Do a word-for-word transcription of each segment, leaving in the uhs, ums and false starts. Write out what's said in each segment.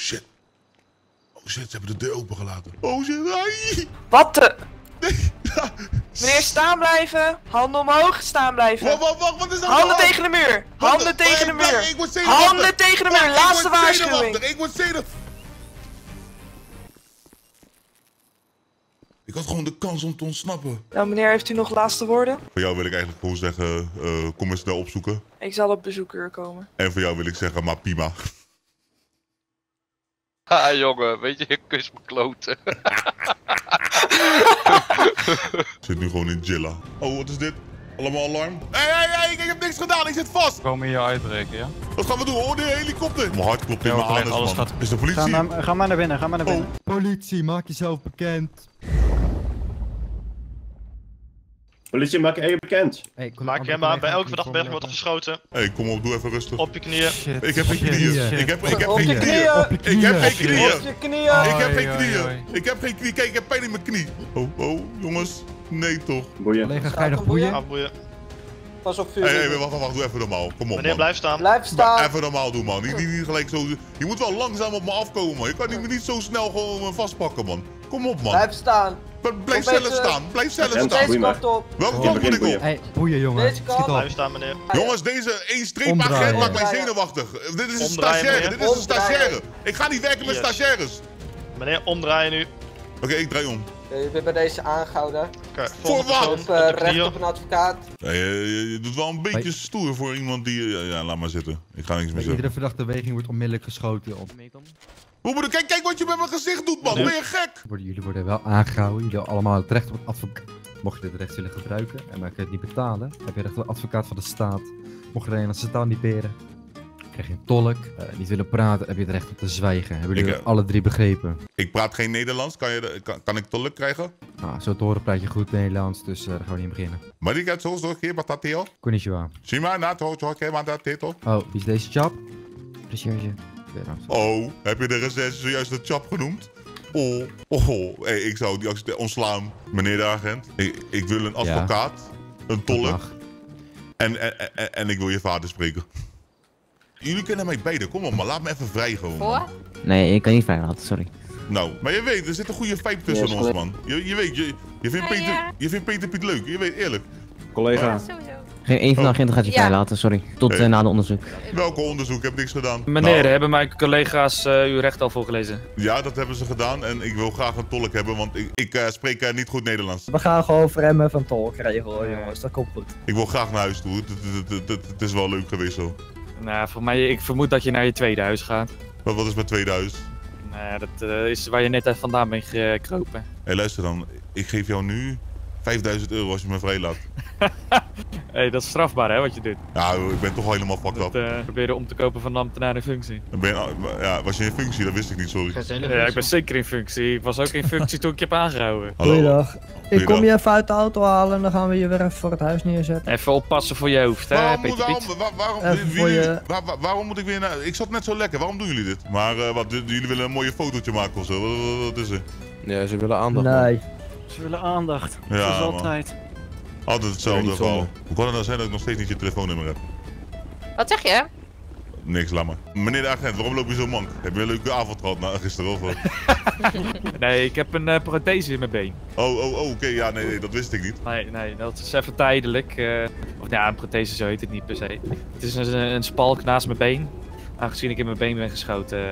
shit. Oh shit, ze hebben de deur opengelaten. Oh shit, ai. Wat de? Nee. Meneer, staan blijven. Handen omhoog, staan blijven. Wacht, wacht, wacht, wat is dat? Handen tegen de muur. Handen tegen de muur. Handen tegen de muur, laatste waarschuwing. Ik word zenuwachtig. Ik had gewoon de kans om te ontsnappen. Nou meneer, heeft u nog laatste woorden? Voor jou wil ik eigenlijk gewoon zeggen, uh, kom eens snel opzoeken. Ik zal op bezoekuur komen. En voor jou wil ik zeggen, maar prima. Ha jongen, weet je, ik kus mijn kloten. Ik zit nu gewoon in Jilla. Oh, wat is dit? Allemaal alarm. Hé, hé, hé, ik heb niks gedaan, ik zit vast. We komen hier uitbreken, ja? Wat gaan we doen? Oh, de helikopter. Mijn hart klopt in mijn aders, alles gaat. Is de politie? Ga maar, ga maar naar binnen, ga maar naar binnen. Oh. Politie, maak jezelf bekend. Politie, maak je bekend. Hey, kom, maak je hem aan, bij elke verdachtberg wordt er geschoten. Hé, hey, kom op, doe even rustig. Op je knieën. Shit, ik heb geen knieën. Shit. Ik heb geen knieën. Op je knieën. Ik heb geen knieën. Op je knieën. Ik heb geen knieën. Ik heb geen knieën. Kijk, ik heb pijn in mijn knie. Oh, oh, jongens. Nee toch. Boeien. Collega, ga je nog boeien? Ja, boeien. Pas op vuur. Hé, hey, hey, wacht, wacht, doe even normaal. Kom op, meneer, man. Blijf staan. Blijf staan. Even normaal doen, man. Niet, niet, niet gelijk zo... Je moet wel langzaam op me afkomen, man. Je kan niet, niet zo snel gewoon vastpakken, man. Kom op, man. Blijf staan. Blijf zelf staan. Blijf zelf staan. Deze kant op. Welke kant moet ik op? Hey, boeien, jongen. Deze kant. Blijf staan, meneer. Jongens, deze één streep agent maakt mij zenuwachtig. Dit is een stagiaire. Dit is een stagiaire. Ik ga niet werken met stagiaires. Meneer, omdraaien nu. Oké, ik draai om. Je bent bij deze aangehouden. Kijk, voor wat? Op, uh, recht op een advocaat. Ja, je, je doet wel een beetje stoer voor iemand die... Ja, ja, laat maar zitten. Ik ga niks meer zeggen. Iedere verdachte beweging wordt onmiddellijk geschoten op. Kijk, kijk wat je met mijn gezicht doet, man. Ben je gek? Jullie worden wel aangehouden. Jullie hebben allemaal het recht op een advocaat. Mocht je dit recht willen gebruiken en maar het niet betalen, heb je recht op een advocaat van de staat. Mocht je de Nederlandse taal niet beren, krijg je een tolk. Uh, niet willen praten, heb je het recht om te zwijgen. Hebben jullie ik, uh, alle drie begrepen? Ik praat geen Nederlands. Kan, je de, kan, kan ik tolk krijgen? Nou, zo te horen praat je goed Nederlands, dus uh, daar gaan we niet beginnen. Marika, zo zorg hier, patatio. Konnichiwa. Shima, nato, zorg maar dat dit. Oh, wie is deze chap? Recherche. Oh, heb je de recherche zojuist de chap genoemd? Oh, oh, oh. Hey, ik zou die actie ontslaan, meneer de agent. Ik, ik wil een advocaat, ja, een tolk. En, en, en, en ik wil je vader spreken. Jullie kennen mij beide, kom op, maar laat me even vrij gewoon. Voor? Nee, ik kan niet vrij laten, sorry. Nou, maar je weet, er zit een goede vibe tussen yes, ons, man. Je, je weet, je, je, vindt Peter, ja. je vindt Peter Piet leuk, je weet eerlijk. Collega. Ja, sowieso. Geen een van de oh. agenten gaat je ja. vrij laten, sorry. Tot hey. uh, na de onderzoek. Welke onderzoek? Ik heb niks gedaan. Meneer, nou, hebben mijn collega's uh, uw recht al voorgelezen? Ja, dat hebben ze gedaan en ik wil graag een tolk hebben, want ik, ik uh, spreek uh, niet goed Nederlands. We gaan gewoon verremmen van tolk regelen, jongens, dat komt goed. Ik wil graag naar huis toe, het is wel leuk geweest zo. Nou, voor mij, ik vermoed dat je naar je tweede huis gaat. Wat, wat is mijn tweede huis? Nou, dat uh, is waar je net uit vandaan bent gekropen. Hé, hey, luister dan. Ik geef jou nu vijfduizend euro als je me vrijlaat. Hé, dat is strafbaar, hè, wat je doet. Ja, ik ben toch helemaal fucked up. Uh, probeerde om te kopen van de ambtenaar in functie. Ben je, ja, was je in functie? Dat wist ik niet, sorry. Ja, ik ben zeker in functie. Ik was ook in functie toen ik je heb aangehouden. Hallo. Goeiedag. Ik kom je even uit de auto halen en dan gaan we je weer even voor het huis neerzetten. Even oppassen voor je hoofd, hè, waarom, Peter Piet? Waarom, waarom, waarom, jullie, je... waar, waar, waarom moet ik weer naar... Ik zat net zo lekker, waarom doen jullie dit? Maar uh, wat, jullie willen een mooie fotootje maken ofzo, wat, wat is er? Ja, ze willen aandacht. Nee. Man. Ze willen aandacht, ja, dat is altijd. Altijd hetzelfde geval. Hoe kan het nou zijn dat ik nog steeds niet je telefoonnummer heb? Wat zeg je? Niks, laat maar. Meneer de agent, waarom loop je zo mank? Heb je een leuke avond gehad nou, gisteren of wat? Nee, ik heb een uh, prothese in mijn been. Oh, oh, oh oké, okay. ja, nee, nee, dat wist ik niet. Nee, nee, dat is even tijdelijk. Uh, of ja, een prothese, zo heet het niet per se. Het is een, een spalk naast mijn been. Aangezien ik in mijn been ben geschoten uh,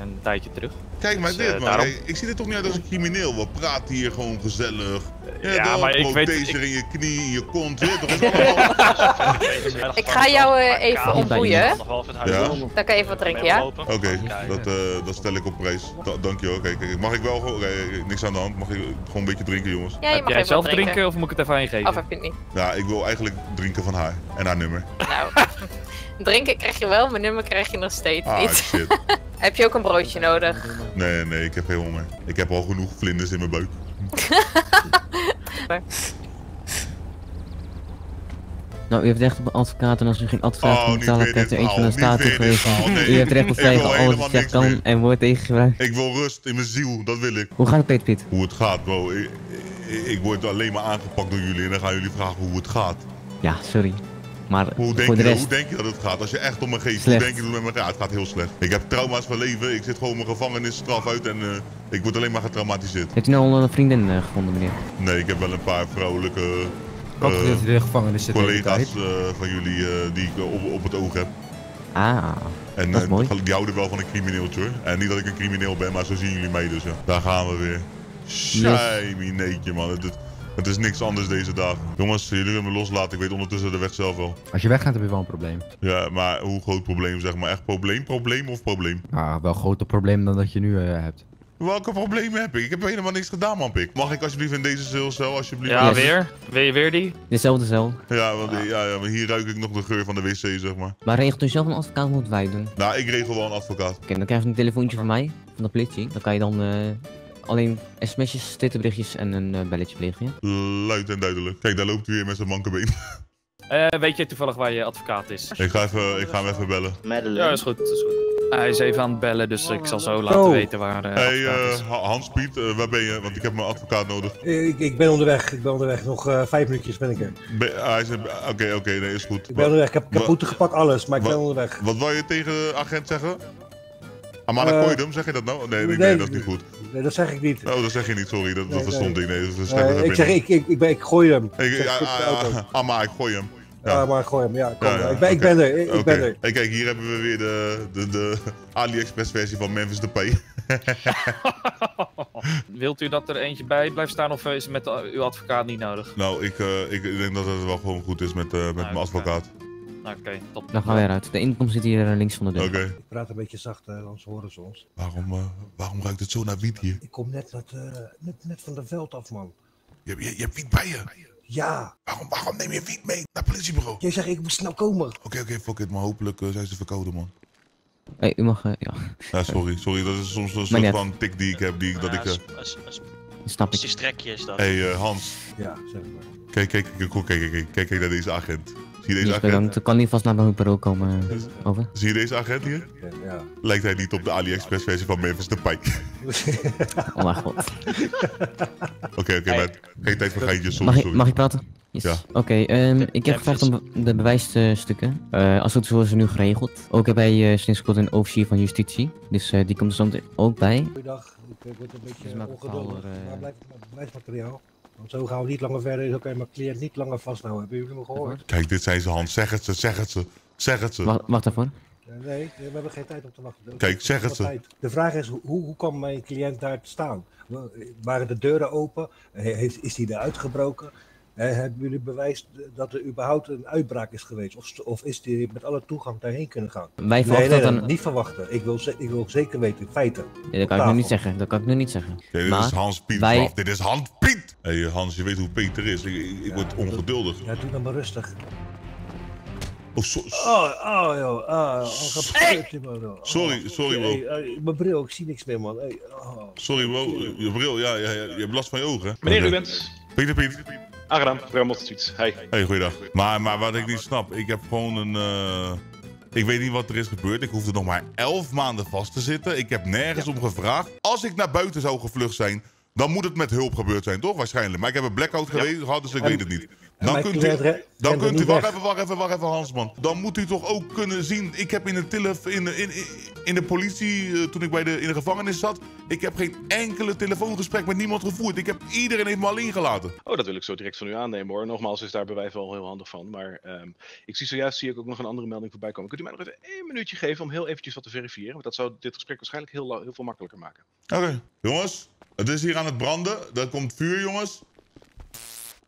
een tijdje terug. Kijk maar dus, dit, uh, man. Daarom... Hey, ik zie er toch niet uit als een crimineel. We praten hier gewoon gezellig. Ja, ja dan, maar ik weet... Ik... in je knie, in je kont. Weet toch, is allemaal... Ik ga jou uh, even ontboeien. Ja? Dan kan je even wat drinken, ja? Oké, okay, dat, uh, dat stel ik op prijs. Da dankjewel. Kijk, okay, mag ik wel gewoon... Okay, niks aan de hand. Mag ik gewoon een beetje drinken, jongens? Ja, je mag heb jij zelf drinken. drinken of moet ik het even aan je geven? Of heb je het niet? Ja, ik wil eigenlijk drinken van haar. En haar nummer. Nou... Drinken krijg je wel, mijn nummer krijg je nog steeds ah, niet. Shit. Heb je ook een broodje nodig? Nee, nee, ik heb geen honger. Ik heb al genoeg vlinders in mijn buik. Nou, u heeft recht op een advocaat en als u geen advocaat kan betalen, krijgt u eentje van de staat toegewezen. U heeft recht op tegen alles wat je kan en wordt tegengebruikt. Ik wil rust in mijn ziel, dat wil ik. Hoe gaat het, Peter Piet? Hoe het gaat, bro. Ik, ik, ik word alleen maar aangepakt door jullie en dan gaan jullie vragen hoe het gaat. Ja, sorry. Maar hoe denk, voor de rest... je, hoe denk je dat het gaat? Als je echt om me geeft, slecht. Hoe denk je dat het met me gaat? Het gaat heel slecht. Ik heb trauma's van leven, ik zit gewoon mijn gevangenisstraf uit en uh, ik word alleen maar getraumatiseerd. Heeft u nou al een vriendin uh, gevonden, meneer? Nee, ik heb wel een paar vrouwelijke uh, uh, de collega's uh, van jullie uh, die ik uh, op, op het oog heb. Ah, en, dat is mooi. En die houden wel van een crimineeltje hoor. En niet dat ik een crimineel ben, maar zo zien jullie mij dus. Ja. Daar gaan we weer. Shimineetje man. Het, het, het is niks anders deze dagen. Jongens, jullie willen me loslaten. Ik weet ondertussen de weg zelf wel. Als je weggaat heb je wel een probleem. Ja, maar hoe groot probleem zeg maar? Echt probleem, probleem of probleem? Ah, wel groter probleem dan dat je nu uh, hebt. Welke problemen heb ik? Ik heb helemaal niks gedaan, man, pik. Mag ik alsjeblieft in deze cel, alsjeblieft? Ja, yes. weer? Wil je weer die? Dezelfde cel. Ja, want ah. ja, ja, hier ruik ik nog de geur van de wc, zeg maar. Maar regelt u zelf een advocaat of moeten wij doen? Nou, ik regel wel een advocaat. Oké, okay, dan krijg je een telefoontje van mij, van de politie. Dan kan je dan uh, alleen sms'jes, twitterberichtjes en een uh, belletje plegen, ja? Luid en duidelijk. Kijk, daar loopt hij weer met zijn mankenbeen. Eh, uh, weet je toevallig waar je advocaat is? Ik ga, even, ik ga hem even bellen. Madeleine. Ja, is goed, is goed. Hij is even aan het bellen, dus ik zal zo laten oh. weten waar de hey, is. Uh, Hans Piet, uh, waar ben je? Want ik heb mijn advocaat nodig. Ik, ik ben onderweg, ik ben onderweg. Nog uh, vijf minuutjes ben ik er. Oké, oké, nee, is goed. Ik ben onderweg, ik heb kapotte gepakt alles, maar ik ben onderweg. Wat wil je tegen de agent zeggen? Amana Koydum, zeg je dat nou? Nee, nee, nee, dat is niet goed. Nee, dat zeg ik niet. Oh, dat zeg je niet, sorry. Dat, nee, dat verstond nee. ik. Nee, dat nee, ik, ik zeg, ik, ik, ik, ben, ik gooi hem. Ik, ik, zeg, ah, ah, Amma, ik gooi hem. Ja, maar gooi hem. Ja, kom. Ja, ja. Ik, ben, okay. ik ben er. Ik okay. ben er. Hey, kijk, hier hebben we weer de, de, de AliExpress versie van Memphis Depay. Wilt u dat er eentje bij blijft staan of is het met de, uw advocaat niet nodig? Nou, ik, uh, ik denk dat het wel gewoon goed is met, uh, met nou, mijn okay. advocaat. Oké, okay, top. Dan gaan wij eruit. De inkomst zit hier links van de deur. Okay. Ik praat een beetje zacht, uh, anders horen ze ons. Waarom, uh, waarom ruikt het zo naar wiet hier? Ik kom net, dat, uh, net, net van de veld af, man. Je, je, je hebt wiet bij je? Ja. Waarom, waarom neem je wiet mee naar het politiebureau? Jij zegt, ik moet snel komen. Oké, okay, oké, okay, fuck it, maar hopelijk uh, zijn ze verkouden, man. Hé, hey, u mag, uh, ja. Ja, sorry, sorry, dat is soms een soort net. van tik die ik heb, die ik, dat ja, ik... Uh... Snap ik. Strekje is dat. Hé, hey, uh, Hans. Ja, zeg maar. Kijk, kijk, kijk, kijk, kijk, kijk, kijk, kijk naar deze agent. Zie je deze agent? Dan kan hij vast naar mijn bureau komen, uh, over. Zie je deze agent hier? Ja. Lijkt hij niet op de AliExpress versie van Memphis Depay? Oh mijn god. Oké, oké, maar geen tijd voor geintjes, sorry. Mag ik praten? Yes. Ja. Oké, okay, um, ik heb gevraagd om de bewijsstukken. Uh, als het zo is, nu geregeld. Ook hebben wij uh, sinds kort een officier van justitie. Dus uh, die komt er soms ook bij. Goeiedag, ik word een beetje dus ongeduldig. Uh... Maar blijf bewijsmateriaal. Want zo gaan we niet langer verder, zo kan je mijn cliënt niet langer vasthouden. Hebben jullie me gehoord? Kijk, dit zijn ze, Hans. Zeg het ze, zeg het ze, zeg het ze. Wacht, wacht daarvoor. Nee, we hebben geen tijd om te wachten. Kijk, zeg het ze. De vraag is, hoe, hoe kan mijn cliënt daar staan? Waren de deuren open? Heeft, is die eruit gebroken? Hebben jullie bewijs dat er überhaupt een uitbraak is geweest? Of, of is die met alle toegang daarheen kunnen gaan? Wij verwachten nee, nee, nee, dan... niet verwachten. Ik wil, ik wil zeker weten, feiten. Ja, dat kan ik nu niet zeggen. Dat kan ik nu niet zeggen. Okay, dit, maar is Hans Piet, wij... dit is Hans Piet! Hé hey, Hans, je weet hoe Peter is. Ik, ik ja, word ongeduldig. Ja, doe dan maar rustig. Oh, so oh, oh, joh. Ah, oh, hey. man, oh, sorry, sorry, bro. Hey, hey, mijn bril, ik zie niks meer, man. Hey, oh. Sorry, bro. Je bril, ja, ja, ja, je hebt last van je ogen. Meneer, u bent... Peter Piet. Aangedaan, Ramotsits. Hey. Hey, goeiedag. Maar, maar wat ik niet snap, ik heb gewoon een... Uh... Ik weet niet wat er is gebeurd. Ik hoefde nog maar elf maanden vast te zitten. Ik heb nergens ja. om gevraagd. Als ik naar buiten zou gevlucht zijn, dan moet het met hulp gebeurd zijn, toch? Waarschijnlijk. Maar ik heb een blackout ja. gehad, dus ik en, weet het niet. Dan kunt u... Dan kunt u... Wacht even, wacht even, wacht even, Hansman. Dan moet u toch ook kunnen zien... Ik heb in de tillef, in, in, in de politie, uh, toen ik bij de, in de gevangenis zat... Ik heb geen enkele telefoongesprek met niemand gevoerd. Ik heb iedereen heeft me alleen gelaten. Oh, dat wil ik zo direct van u aannemen, hoor. Nogmaals is daar bewijs wel heel handig van. Maar um, ik zie zojuist zie ik ook nog een andere melding voorbij komen. Kunt u mij nog even één minuutje geven om heel eventjes wat te verifiëren? Want dat zou dit gesprek waarschijnlijk heel, heel veel makkelijker maken. Oké, okay. jongens. Het is hier aan het branden. Daar komt vuur, jongens.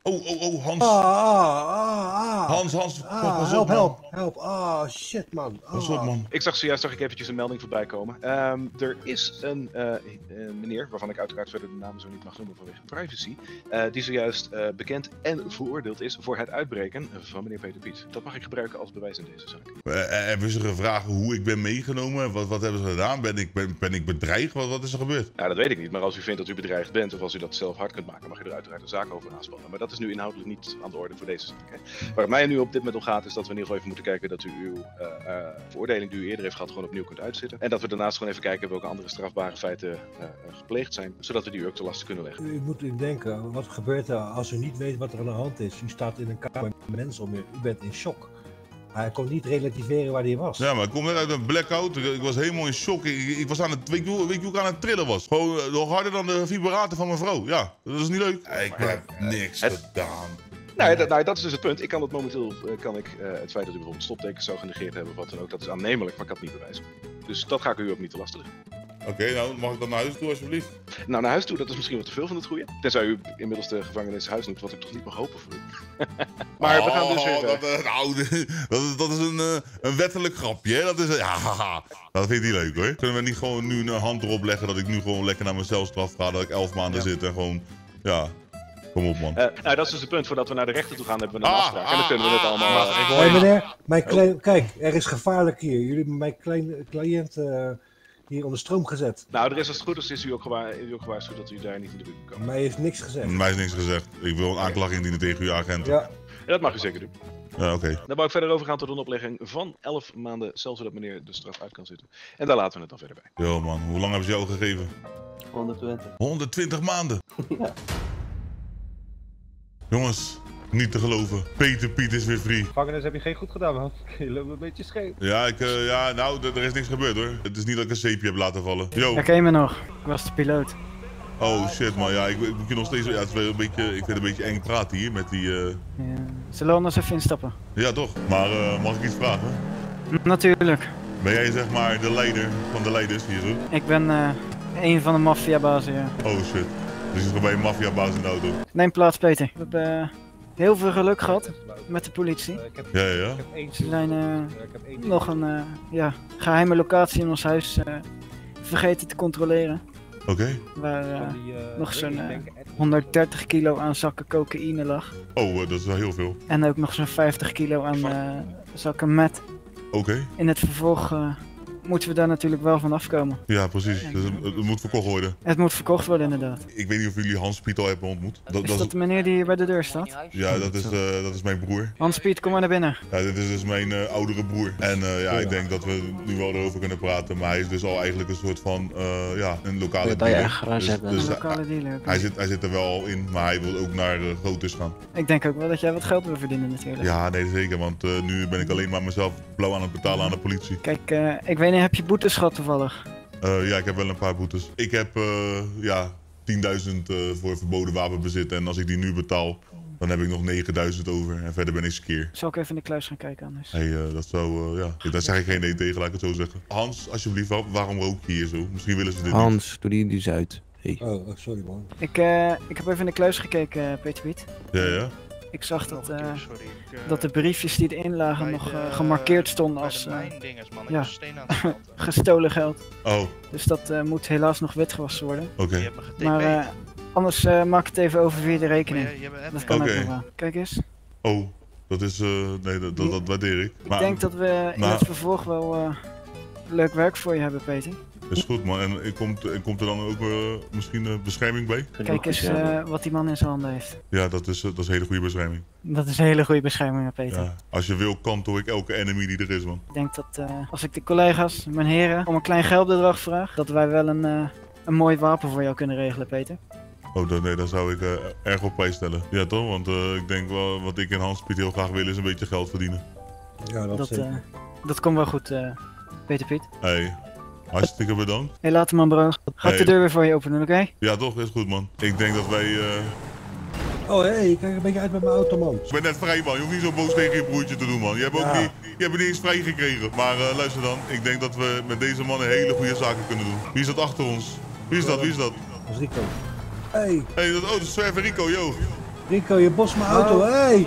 Oh, oh, oh, Hans. Ah, ah, ah. Hans, Hans, ah, pas help, op, help, help. Ah, shit, man. Ah. Pas op, man. Ik zag zojuist zag ik eventjes een melding voorbij komen. Um, er is een uh, uh, meneer, waarvan ik uiteraard verder de naam zo niet mag noemen vanwege privacy, uh, die zojuist uh, bekend en veroordeeld is voor het uitbreken van meneer Peter Piet. Dat mag ik gebruiken als bewijs in deze zaak. Uh, hebben ze gevraagd hoe ik ben meegenomen? Wat, wat hebben ze gedaan? Ben ik, ben, ben ik bedreigd? Wat, wat is er gebeurd? Nou, dat weet ik niet, maar als u vindt dat u bedreigd bent of als u dat zelf hard kunt maken, mag u er uiteraard een zaak over aanspannen. Maar dat is nu inhoudelijk niet aan de orde voor deze zaak. Hè. Waar het mij nu op dit moment om gaat, is dat we in ieder geval even moeten kijken dat u uw uh, uh, veroordeling die u eerder heeft gehad, gewoon opnieuw kunt uitzitten. En dat we daarnaast gewoon even kijken welke andere strafbare feiten uh, gepleegd zijn, zodat we die u ook te lasten kunnen leggen. U moet u denken, wat gebeurt er als u niet weet wat er aan de hand is? U staat in een kamer met mensen om u, u bent in shock. Hij kon niet relativeren waar hij was. Ja, maar ik kom net uit een blackout. Ik was helemaal in shock. Ik, ik was aan het, weet, je hoe, weet je hoe ik aan het trillen was? Gewoon harder dan de vibraten van mijn vrouw. Ja, dat is niet leuk. Ik heb niks het... gedaan. Nou, dat, nou, dat is dus het punt. Ik kan dat momenteel, kan ik, uh, het feit dat u bijvoorbeeld stoptekens zou genegeerd hebben of wat dan ook, dat is aannemelijk, maar ik kan het niet bewijzen. Dus dat ga ik u ook niet te lastig leggen. Oké, okay, nou mag ik dan naar huis toe alsjeblieft? Nou, naar huis toe, dat is misschien wat te veel van het goede. Tenzij u inmiddels de gevangenis huis noemt, wat ik toch niet mag hopen voor u. Maar oh, we gaan dus weer... Dat, uh, nou, dat, is, dat is een, uh, een wettelijk grapje, hè? Dat is... Ja, haha. Dat vind ik niet leuk, hoor. Kunnen we niet gewoon nu een hand erop leggen dat ik nu gewoon lekker naar mezelf straf ga, dat ik elf maanden ja. zit en gewoon... Ja... Kom op, man. Uh, nou, dat is dus het punt. Voordat we naar de rechter toe gaan, hebben we een afspraak. Ah, en dan kunnen we het allemaal... Uh, Hé, hey, meneer. Mijn klein... Kijk, er is gevaarlijk hier. Jullie hebben mijn kleine cliënt... Uh... hier onder stroom gezet. Nou, er is als het goed is, is u ook gewaarschuwd dat u daar niet in de buurt kan komen. Mij heeft niks gezegd. Mij is niks gezegd. Ik wil een aanklacht indienen tegen uw agenten. Ja. Ja, dat mag u zeker doen. Ja, oké. Okay. Dan wou ik verder overgaan tot een oplegging van elf maanden, zelfs zodat meneer de straf uit kan zitten. En daar laten we het dan verder bij. Yo man, hoe lang hebben ze jou gegeven? honderdtwintig. honderdtwintig maanden? Ja. Jongens. Niet te geloven. Peter Piet is weer free. Gevangenis heb je geen goed gedaan, man. Je loopt een beetje scheef. Ja, ik, uh, ja nou, er is niks gebeurd, hoor. Het is niet dat ik een zeepje heb laten vallen. Yo. Ja, ken je me nog? Ik was de piloot. Oh shit, man. Ja, ik moet je nog steeds... Ja, het is wel een beetje... Ik vind het een beetje eng praten hier met die... Uh... Ja. Zullen we anders even instappen? Ja, toch. Maar uh, mag ik iets vragen? Natuurlijk. Ben jij, zeg maar, de leider van de leiders hier zo? Ik ben uh, een van de maffiabazen, ja. Oh shit. Dus je zit bij een maffiabaas in de auto. Neem plaats, Peter. We hebben... Uh... Heel veel geluk gehad met de politie. Uh, ik heb, ja, ja. Ik heb één Ze zijn uh, ik heb één nog een uh, ja, geheime locatie in ons huis uh, vergeten te controleren. Oké. Okay. Waar uh, die, uh, nog zo'n uh, honderddertig kilo aan zakken cocaïne lag. Oh, uh, dat is wel heel veel. En ook nog zo'n vijftig kilo aan uh, zakken meth. Oké. Okay. In het vervolg uh, moeten we daar natuurlijk wel van afkomen. Ja, precies. Dus het, het moet verkocht worden. Het moet verkocht worden, inderdaad. Ik weet niet of jullie Hans Piet al hebben ontmoet. Dat, is dat, dat de meneer die hier bij de deur staat? Ja, dat is, uh, dat is mijn broer. Hans Piet, kom maar naar binnen. Ja, dit is dus mijn uh, oudere broer. En uh, ja, ik denk dat we nu wel erover kunnen praten. Maar hij is dus al eigenlijk een soort van, uh, ja, een lokale dealer. Dus, dus een lokale dealer. Hij, hij, zit, hij zit er wel al in, maar hij wil ook naar uh, groters gaan. Ik denk ook wel dat jij wat geld wil verdienen natuurlijk. Ja, nee, zeker. Want uh, nu ben ik alleen maar mezelf blauw aan het betalen aan de politie. Kijk, uh, ik weet niet. Heb je boetes gehad toevallig? Uh, ja, ik heb wel een paar boetes. Ik heb uh, ja, tienduizend uh, voor verboden wapenbezit en als ik die nu betaal, dan heb ik nog negenduizend over en verder ben ik skeer. Zal ik even in de kluis gaan kijken anders? Hey, uh, dat zou, uh, ja. Daar zeg ik geen nee tegen, laat ik het zo zeggen. Hans, alsjeblieft, waarom rook je hier zo? Misschien willen ze dit Hans, niet. Hans, doe die dus uit. Hey. Oh, uh, sorry man. Ik, uh, ik heb even in de kluis gekeken, uh, Peter Piet. Ja, ja. Ik zag dat, uh, Sorry, ik, uh, dat de briefjes die erin lagen de, nog uh, gemarkeerd stonden als uh, ja, gestolen geld. Oh. Dus dat uh, moet helaas nog witgewassen worden. Oké. Okay. Maar uh, anders uh, maak het even over via de rekening. Je, je dat kan okay. ook nog wel. Kijk eens. Oh, dat is... Uh, nee, dat, dat, dat waardeer ik. Maar, ik denk dat we in maar... het vervolg wel uh, leuk werk voor je hebben, Peter. Is goed, man. En, en, komt, en komt er dan ook uh, misschien uh, bescherming bij? Kijk eens uh, wat die man in zijn handen heeft. Ja, dat is, uh, dat is een hele goede bescherming. Dat is een hele goede bescherming, Peter. Ja. Als je wil, kantel ik elke enemy die er is, man. Ik denk dat uh, als ik de collega's, mijn heren, om een klein geldbedrag vraag, dat wij wel een, uh, een mooi wapen voor jou kunnen regelen, Peter. Oh, dat, nee, daar zou ik uh, erg op prijs stellen. Ja, toch? Want uh, ik denk wel, wat ik en Hans Piet heel graag willen, is een beetje geld verdienen. Ja, dat dat, uh, dat komt wel goed, uh, Peter Piet. Hey. Hartstikke bedankt. Hé, hey, laat hem aan bro. Gaat hey. de deur weer voor je openen, oké? Okay? Ja, toch? Is goed, man. Ik denk dat wij... Uh... Oh, hé, hey, ik kijk een beetje uit met mijn auto, man. Ik ben net vrij, man. Je hoeft niet zo boos tegen je broertje te doen, man. Je hebt ja. ook niet, je hebt niet eens vrij gekregen. Maar uh, luister dan, ik denk dat we met deze man een hele goede zaken kunnen doen. Wie is dat achter ons? Wie is dat? Wie is dat? Dat is Rico. Hé. Hey. Hé, hey, dat auto is zwerver Rico, yo. Rico, je bost mijn auto, hé. Oh. Hey.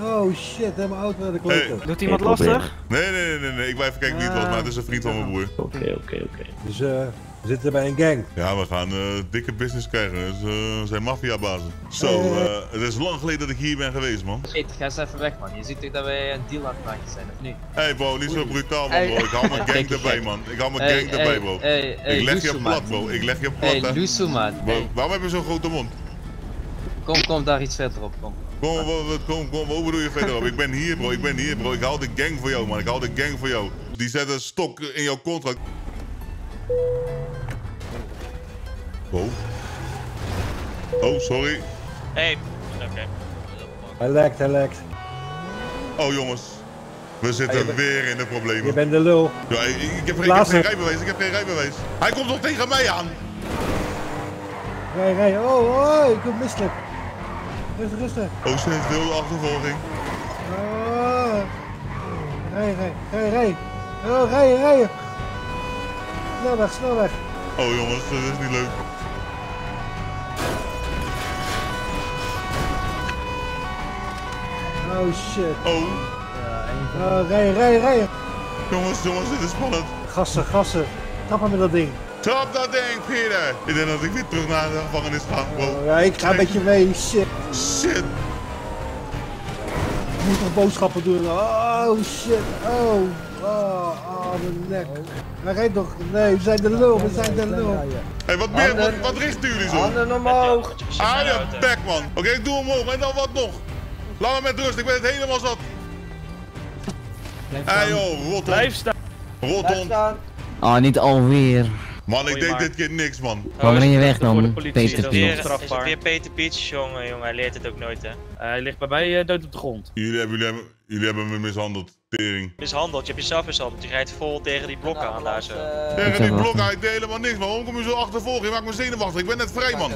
Oh shit, helemaal oud naar de klokken. Hey. Doet iemand hey, lastig? Nee, nee, nee, nee, nee, ik blijf even kijken wie het was, maar het is een vriend van mijn broer. Oké, okay, oké, okay, oké. Okay. Dus eh, uh, we zitten bij een gang. Ja, we gaan uh, dikke business krijgen. Dus, uh, we zijn maffiabazen. Zo, so, uh, het is lang geleden dat ik hier ben geweest, man. Shit, ga eens even weg, man. Je ziet toch dat wij een deal aan het maken zijn, of niet? Hé, hey, bro, niet zo brutaal, man, bro. Ik hou mijn gang erbij, man. Ik hou mijn hey, gang hey, erbij, bro. Hey, hey, ik leg Luso, je plat, man. Bro. Ik leg je plat, hey, hè. Luso, man. Bro, hey. Waarom heb je zo'n grote mond? Kom, kom daar iets verder op, kom. Kom, kom, kom, wat bedoel je verderop? Ik ben hier, bro, ik ben hier, bro. Ik haal de gang voor jou, man. Ik haal de gang voor jou. Die zet een stok in jouw contract. Wow. Oh, sorry. Hé, hey. Oké. Okay. Hij lekt, hij lekt. Oh, jongens. We zitten ja, bent... weer in de problemen. Je bent de lul. Ja, ik, ik, heb, ik heb geen rijbewijs, ik heb geen rijbewijs. Hij komt nog tegen mij aan. Rij, rij. Oh, oh, ik kom misselijk. Rustig, rustig. Oosten heeft wilde achtervolging. Oh. Rij, rij, rij, rij. Oh, rij, rij. Snel weg, snel weg. Oh jongens, dat is niet leuk. Oh shit. Oh. Ja, één. Oh, rij, rij, rij. Jongens, jongens, dit is spannend. Gassen, gassen. Trap maar met dat ding. Trap dat ding, Peter. Ik denk dat ik weer terug naar de gevangenis ga. Oh, ja, ik ga een beetje mee. Shit. Shit. Ik moet nog boodschappen doen. Oh shit. Oh. Oh, oh mijn nek. Hij rijdt nog. Nee, we zijn de lul. We zijn de lul. Hé, hey, wat meer? Wat, wat richten jullie zo? Handen omhoog. Ah, je bek, man. Oké, okay, ik doe omhoog. En dan wat nog? Laat me met rust, ik ben het helemaal zat. Hé joh, rot op. Blijf staan. Rot op. Oh, niet alweer. Man, ik denk dit keer niks, man. Waarom ben je weg dan, Peter Pietsch? Is het weer Peter Pietsch, jongen, jongen? Hij leert het ook nooit, hè? Uh, hij ligt bij mij uh, dood op de grond. Jullie hebben, jullie hebben, jullie hebben me mishandeld, tering. Mishandeld? Je hebt jezelf mishandeld. Je rijdt vol tegen die blokken aan daar zo. Tegen die blokken, ik deed helemaal niks, man. Waarom kom je zo achtervolgen? Je maakt me zenuwachtig. Ik ben net vrij, man.